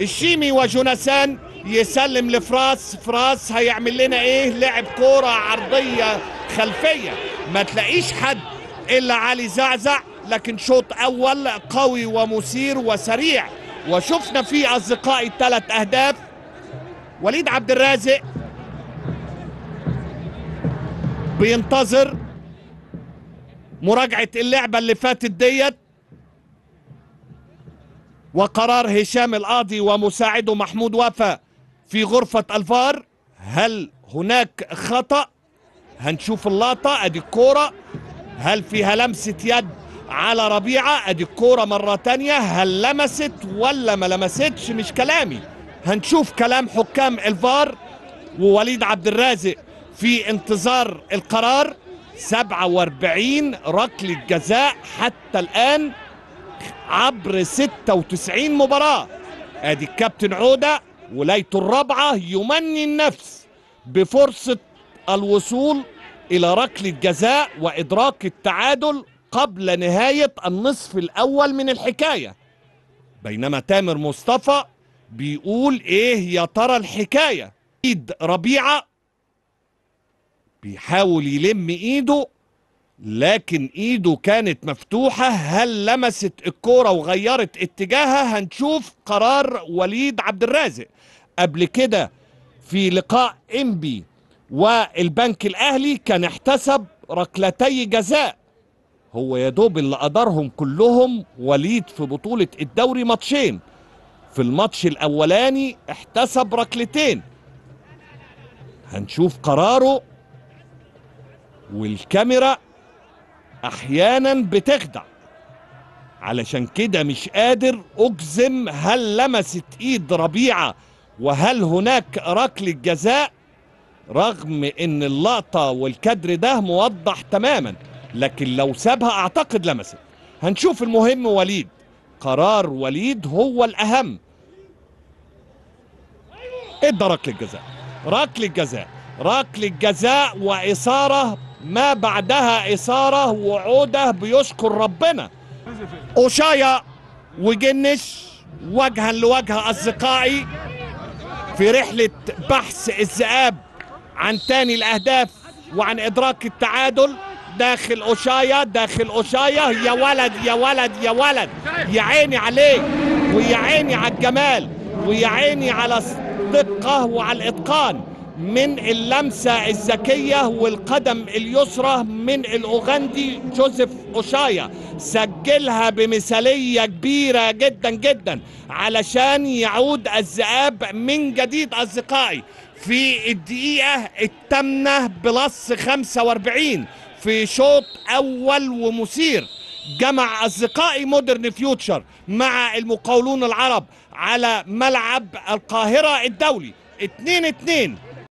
الشيمي وجوناسان يسلم لفراس، فراس هيعمل لنا ايه؟ لعب كوره عرضيه خلفيه، ما تلاقيش حد الا علي زعزع، لكن شوط اول قوي ومثير وسريع، وشفنا فيه اصدقائي الثلاث اهداف. وليد عبد الرازق بينتظر مراجعه اللعبه اللي فاتت ديت، وقرار هشام القاضي ومساعده محمود وفا في غرفة الفار. هل هناك خطأ؟ هنشوف اللقطة. ادي الكورة، هل فيها لمسة يد على ربيعة؟ ادي الكورة مرة تانية، هل لمست ولا ما لمستش؟ مش كلامي، هنشوف كلام حكام الفار. ووليد عبد الرازق في انتظار القرار. 47 ركلة جزاء حتى الآن عبر 96 مباراة. ادي الكابتن عودة ولايته الرابعة يمني النفس بفرصة الوصول إلى ركلة جزاء وإدراك التعادل قبل نهاية النصف الأول من الحكاية. بينما تامر مصطفى بيقول إيه يا ترى الحكاية؟ إيد ربيعة بيحاول يلم إيده، لكن ايده كانت مفتوحة. هل لمست الكورة وغيرت اتجاهها؟ هنشوف قرار وليد عبد الرازق. قبل كده في لقاء انبي والبنك الاهلي كان احتسب ركلتي جزاء، هو يا دوب اللي قدرهم كلهم وليد في بطولة الدوري ماتشين. في الماتش الاولاني احتسب ركلتين، هنشوف قراره. والكاميرا احيانا بتخدع، علشان كده مش قادر اجزم هل لمست ايد ربيعة وهل هناك ركلة جزاء، رغم ان اللقطة والكادر ده موضح تماما، لكن لو سابها اعتقد لمست. هنشوف. المهم وليد، قرار وليد هو الاهم. ادى ركلة جزاء، ركلة جزاء، ركلة جزاء واثارة ما بعدها إثارة وعودة بيشكر ربنا. أوشايا وجنش وجها لوجه أصدقائي في رحلة بحث الذئاب عن تاني الأهداف وعن إدراك التعادل. داخل أوشايا، داخل أوشايا، يا ولد يا ولد يا ولد، يا عيني عليك، ويا عيني على الجمال، ويا عيني على الدقة وعلى الإتقان من اللمسة الذكية والقدم اليسرى من الأوغندي جوزيف أوشايا. سجلها بمثالية كبيرة جدا جدا علشان يعود الذئاب من جديد أصدقائي في الدقيقة الثامنة بلس 45 في شوط أول ومثير. جمع أصدقائي مودرن فيوتشر مع المقاولون العرب على ملعب القاهرة الدولي 2-2.